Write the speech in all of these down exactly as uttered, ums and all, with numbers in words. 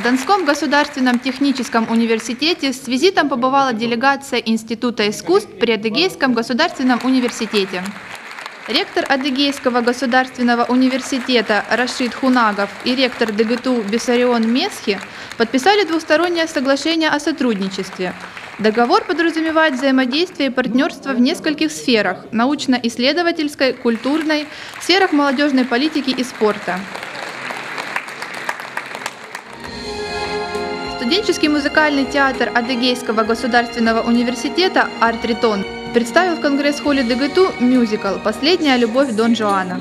В Донском государственном техническом университете с визитом побывала делегация Института искусств при Адыгейском государственном университете. Ректор Адыгейского государственного университета Рашид Хунагов и ректор ДГТУ Бессарион Месхи подписали двустороннее соглашение о сотрудничестве. Договор подразумевает взаимодействие и партнерство в нескольких сферах – научно-исследовательской, культурной, сферах молодежной политики и спорта. Студенческий музыкальный театр Адыгейского государственного университета «Арт-Ритон» представил в конгресс-холле ДГТУ мюзикл «Последняя любовь Дон Жуана».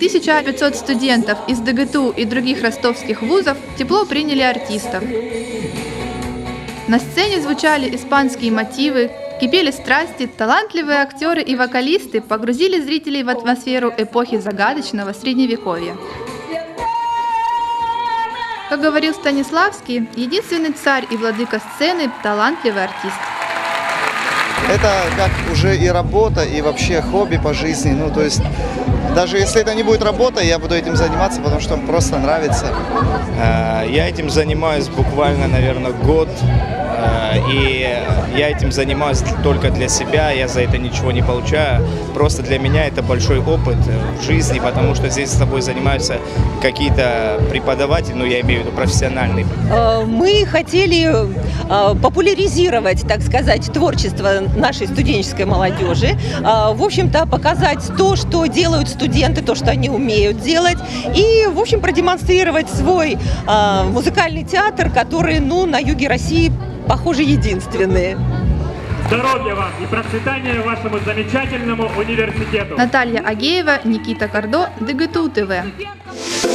тысяча пятьсот студентов из ДГТУ и других ростовских вузов тепло приняли артистов. На сцене звучали испанские мотивы, кипели страсти, талантливые актеры и вокалисты погрузили зрителей в атмосферу эпохи загадочного средневековья. Как говорил Станиславский, единственный царь и владыка сцены – талантливый артист. Это как уже и работа, и вообще хобби по жизни. Ну, то есть, даже если это не будет работа, я буду этим заниматься, потому что мне просто нравится. Я этим занимаюсь буквально, наверное, год. И я этим занимаюсь только для себя, я за это ничего не получаю. Просто для меня это большой опыт в жизни, потому что здесь с тобой занимаются какие-то преподаватели, ну я имею в виду профессиональные. Мы хотели популяризировать, так сказать, творчество нашей студенческой молодежи. В общем-то, показать то, что делают студенты, то, что они умеют делать. И, в общем, продемонстрировать свой музыкальный театр, который, ну, на юге России, похоже, единственные. Здоровья вам и процветания вашему замечательному университету. Наталья Агеева, Никита Кордо, ДГТУ-ТВ.